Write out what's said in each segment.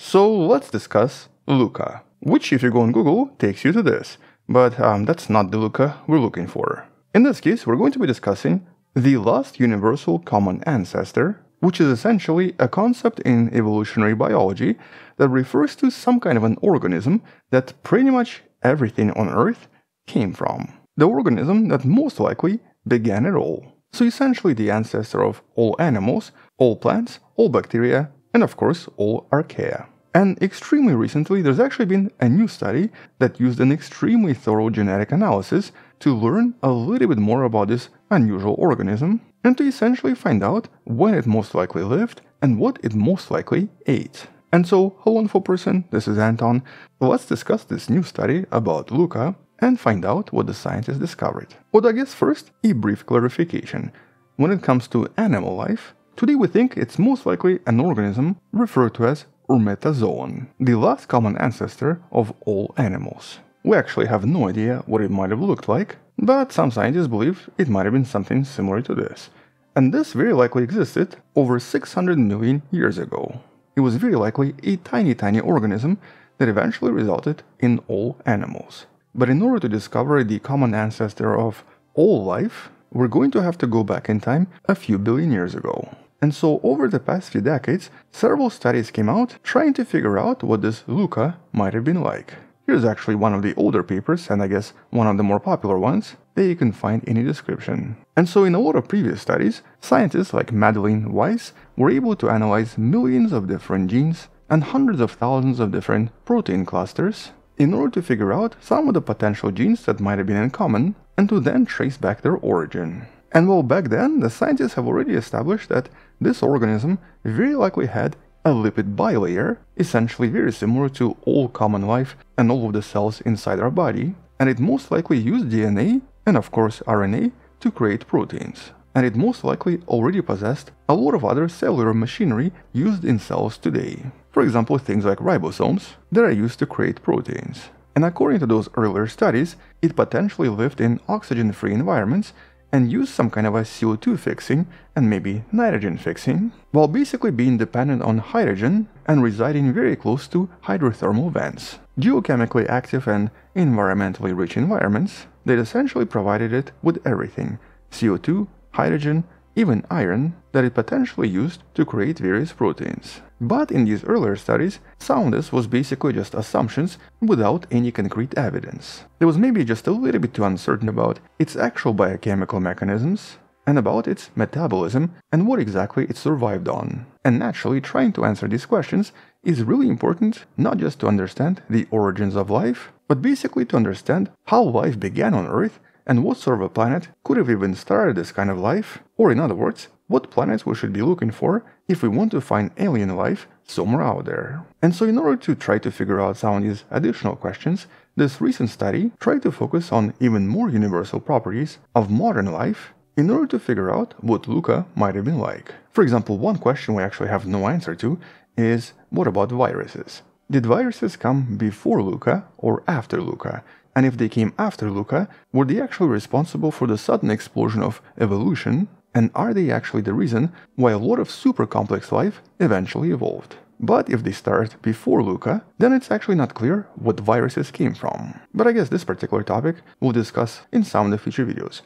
So let's discuss LUCA, which if you go on Google takes you to this, but that's not the LUCA we're looking for. In this case, we're going to be discussing the last universal common ancestor, which is essentially a concept in evolutionary biology that refers to some kind of an organism that pretty much everything on Earth came from. The organism that most likely began it all. So essentially the ancestor of all animals, all plants, all bacteria, and of course all archaea. And extremely recently there's actually been a new study that used an extremely thorough genetic analysis to learn a little bit more about this unusual organism and to essentially find out when it most likely lived and what it most likely ate. And so, hello info person, this is Anton. Let's discuss this new study about LUCA and find out what the scientists discovered. But I guess first, a brief clarification. When it comes to animal life, today we think it's most likely an organism referred to as Urmetazoan, the last common ancestor of all animals. We actually have no idea what it might have looked like, but some scientists believe it might have been something similar to this. And this very likely existed over 600 million years ago. It was very likely a tiny organism that eventually resulted in all animals. But in order to discover the common ancestor of all life, we're going to have to go back in time a few billion years ago. And so over the past few decades, several studies came out trying to figure out what this LUCA might have been like. Here's actually one of the older papers, and I guess one of the more popular ones, that you can find any description. And so in a lot of previous studies, scientists like Madeleine Weiss were able to analyze millions of different genes and hundreds of thousands of different protein clusters in order to figure out some of the potential genes that might have been in common and to then trace back their origin. And well, back then, the scientists have already established that this organism very likely had a lipid bilayer, essentially very similar to all common life and all of the cells inside our body, and it most likely used DNA and of course RNA to create proteins. And it most likely already possessed a lot of other cellular machinery used in cells today. For example, things like ribosomes that are used to create proteins. And according to those earlier studies, it potentially lived in oxygen-free environments and used some kind of a CO2 fixing and maybe nitrogen fixing, while basically being dependent on hydrogen and residing very close to hydrothermal vents, geochemically active and environmentally rich environments that essentially provided it with everything, CO2, hydrogen, even iron, that it potentially used to create various proteins. But in these earlier studies, some of this was basically just assumptions without any concrete evidence. There was maybe just a little bit too uncertain about its actual biochemical mechanisms and about its metabolism and what exactly it survived on. And naturally, trying to answer these questions is really important, not just to understand the origins of life, but basically to understand how life began on Earth and what sort of a planet could have even started this kind of life, or in other words, what planets we should be looking for if we want to find alien life somewhere out there. And so in order to try to figure out some of these additional questions, this recent study tried to focus on even more universal properties of modern life in order to figure out what LUCA might have been like. For example, one question we actually have no answer to is, what about viruses? Did viruses come before LUCA or after LUCA? And if they came after LUCA, were they actually responsible for the sudden explosion of evolution? And are they actually the reason why a lot of super complex life eventually evolved? But if they started before LUCA, then it's actually not clear what viruses came from. But I guess this particular topic we'll discuss in some of the future videos.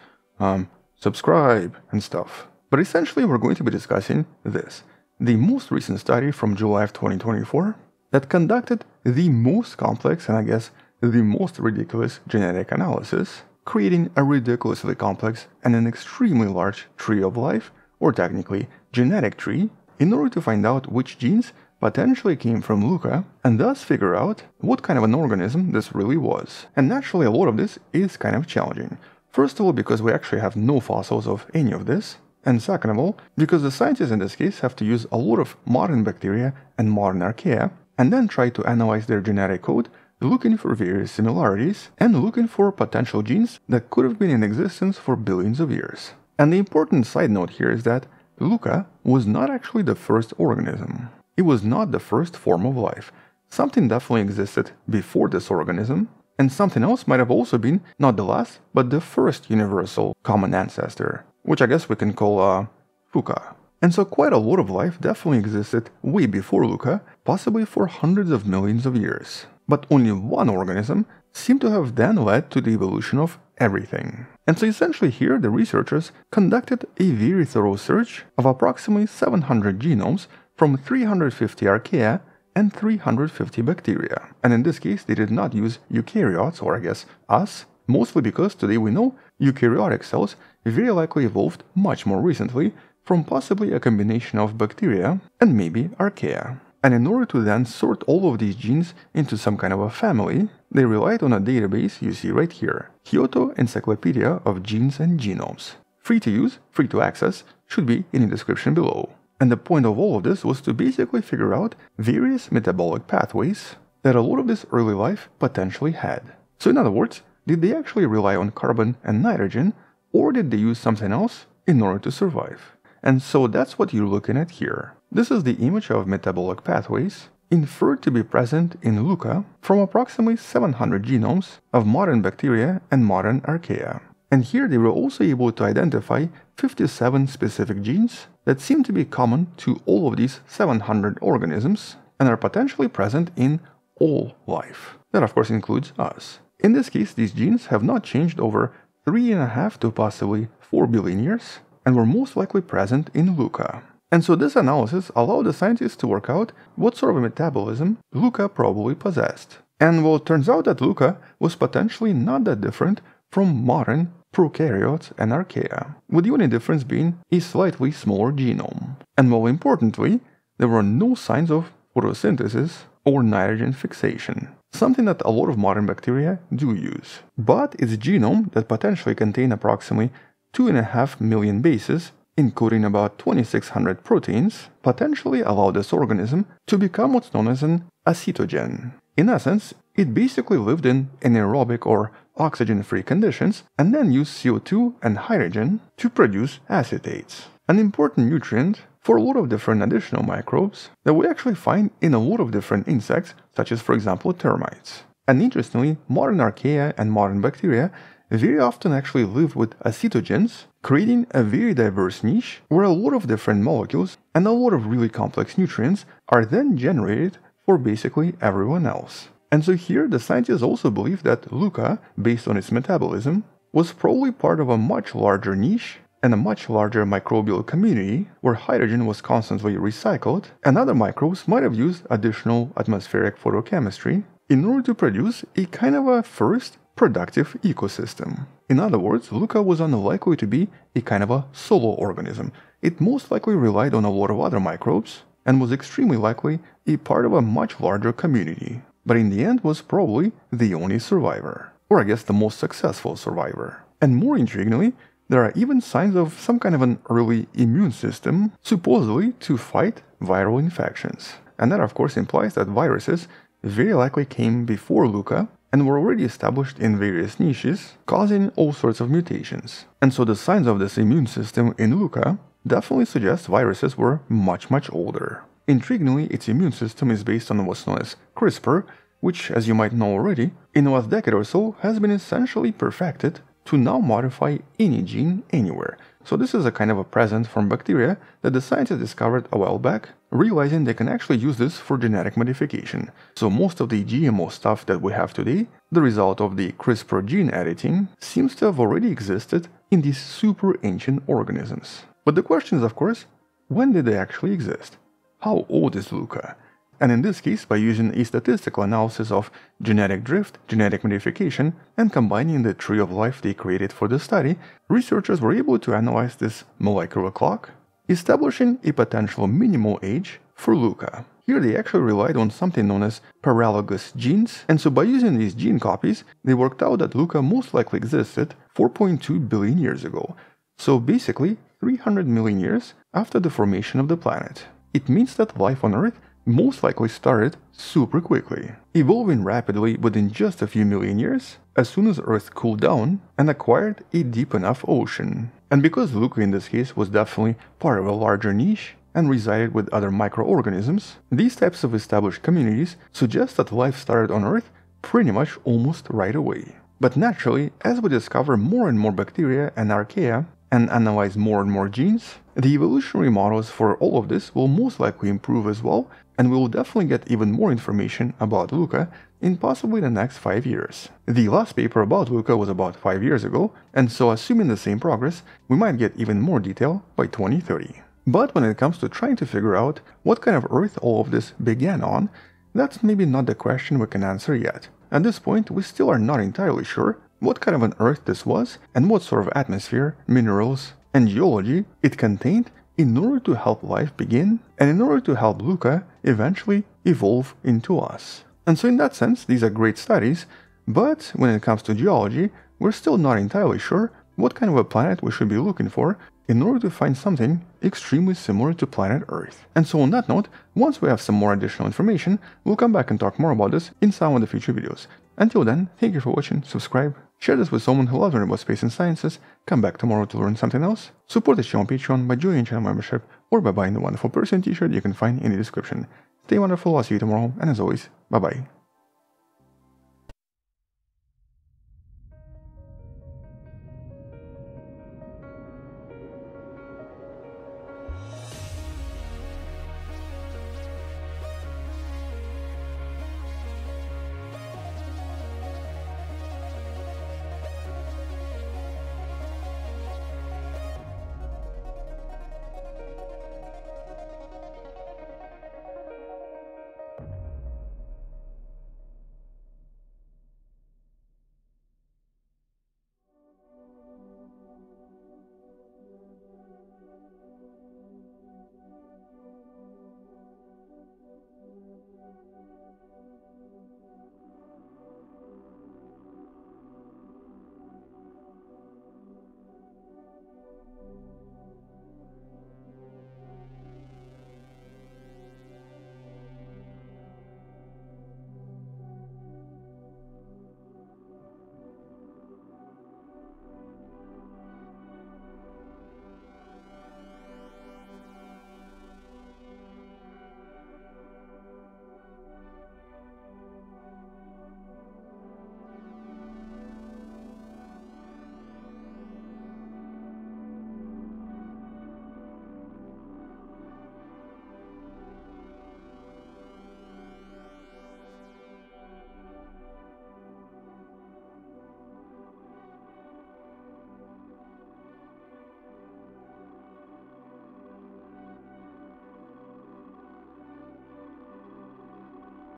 Subscribe and stuff. But essentially we're going to be discussing this, the most recent study from July of 2024 that conducted the most complex and I guess the most ridiculous genetic analysis, creating a ridiculously complex and an extremely large tree of life, or technically genetic tree, in order to find out which genes potentially came from LUCA and thus figure out what kind of an organism this really was. And naturally a lot of this is kind of challenging. First of all, because we actually have no fossils of any of this, and second of all, because the scientists in this case have to use a lot of modern bacteria and modern archaea and then try to analyze their genetic code looking for various similarities and looking for potential genes that could have been in existence for billions of years. And the important side note here is that LUCA was not actually the first organism. It was not the first form of life. Something definitely existed before this organism, and something else might have also been not the last, but the first universal common ancestor, which I guess we can call LUCA. And so quite a lot of life definitely existed way before LUCA, possibly for hundreds of millions of years. But only one organism seemed to have then led to the evolution of everything. And so essentially here the researchers conducted a very thorough search of approximately 700 genomes from 350 archaea and 350 bacteria. And in this case they did not use eukaryotes, or I guess us, mostly because today we know eukaryotic cells very likely evolved much more recently from possibly a combination of bacteria and maybe archaea. And in order to then sort all of these genes into some kind of a family, they relied on a database you see right here, Kyoto Encyclopedia of Genes and Genomes. Free to use, free to access, should be in the description below. And the point of all of this was to basically figure out various metabolic pathways that a lot of this early life potentially had. So in other words, did they actually rely on carbon and nitrogen, or did they use something else in order to survive? And so that's what you're looking at here. This is the image of metabolic pathways inferred to be present in LUCA from approximately 700 genomes of modern bacteria and modern archaea. And here they were also able to identify 57 specific genes that seem to be common to all of these 700 organisms and are potentially present in all life. That of course includes us. In this case, these genes have not changed over 3.5 to possibly 4 billion years, and were most likely present in LUCA. And so this analysis allowed the scientists to work out what sort of a metabolism LUCA probably possessed. And well, it turns out that LUCA was potentially not that different from modern prokaryotes and archaea, with the only difference being a slightly smaller genome. And more importantly, there were no signs of photosynthesis or nitrogen fixation, something that a lot of modern bacteria do use. But it's a genome that potentially contained approximately 2.5 million bases, encoding about 2,600 proteins, potentially allow this organism to become what's known as an acetogen. In essence, it basically lived in anaerobic or oxygen-free conditions and then used CO2 and hydrogen to produce acetates, an important nutrient for a lot of different additional microbes that we actually find in a lot of different insects, such as, for example, termites. And interestingly, modern archaea and modern bacteria very often actually live with acetogens, creating a very diverse niche where a lot of different molecules and a lot of really complex nutrients are then generated for basically everyone else. And so here the scientists also believe that LUCA, based on its metabolism, was probably part of a much larger niche and a much larger microbial community where hydrogen was constantly recycled and other microbes might have used additional atmospheric photochemistry in order to produce a kind of a first productive ecosystem. In other words, LUCA was unlikely to be a kind of a solo organism. It most likely relied on a lot of other microbes and was extremely likely a part of a much larger community, but in the end was probably the only survivor, or I guess the most successful survivor. And more intriguingly, there are even signs of some kind of an early immune system, supposedly to fight viral infections. And that of course implies that viruses very likely came before LUCA and were already established in various niches, causing all sorts of mutations. And so the signs of this immune system in LUCA definitely suggest viruses were much older. Intriguingly, its immune system is based on what's known as CRISPR, which, as you might know already, in the last decade or so has been essentially perfected to now modify any gene anywhere. So this is a kind of a present from bacteria that the scientists discovered a while back, realizing they can actually use this for genetic modification. So most of the GMO stuff that we have today, the result of the CRISPR gene editing, seems to have already existed in these super ancient organisms. But the question is, of course, when did they actually exist? How old is LUCA? And in this case, by using a statistical analysis of genetic drift, genetic modification, and combining the tree of life they created for the study, researchers were able to analyze this molecular clock, establishing a potential minimal age for LUCA. Here they actually relied on something known as paralogous genes, and so by using these gene copies, they worked out that LUCA most likely existed 4.2 billion years ago, so basically 300 million years after the formation of the planet. It means that life on Earth most likely started super quickly, evolving rapidly within just a few million years as soon as Earth cooled down and acquired a deep enough ocean. And because LUCA in this case was definitely part of a larger niche and resided with other microorganisms, these types of established communities suggest that life started on Earth pretty much almost right away. But naturally, as we discover more and more bacteria and archaea and analyze more and more genes, The evolutionary models for all of this will most likely improve as well, and we will definitely get even more information about LUCA in possibly the next 5 years. The last paper about LUCA was about 5 years ago, and so assuming the same progress, we might get even more detail by 2030. But when it comes to trying to figure out what kind of Earth all of this began on, that's maybe not the question we can answer yet. At this point, we still are not entirely sure what kind of an Earth this was and what sort of atmosphere, minerals, and geology it contained in order to help life begin and in order to help LUCA eventually evolve into us. And so in that sense, these are great studies, but when it comes to geology, we're still not entirely sure what kind of a planet we should be looking for in order to find something extremely similar to planet Earth. And so on that note, once we have some more additional information, we'll come back and talk more about this in some of the future videos. Until then, thank you for watching, subscribe, share this with someone who loves learning about space and sciences, come back tomorrow to learn something else, support the show on Patreon by joining channel membership or by buying the Wonderful Person t-shirt you can find in the description. Stay wonderful, I'll see you tomorrow, and as always, bye-bye.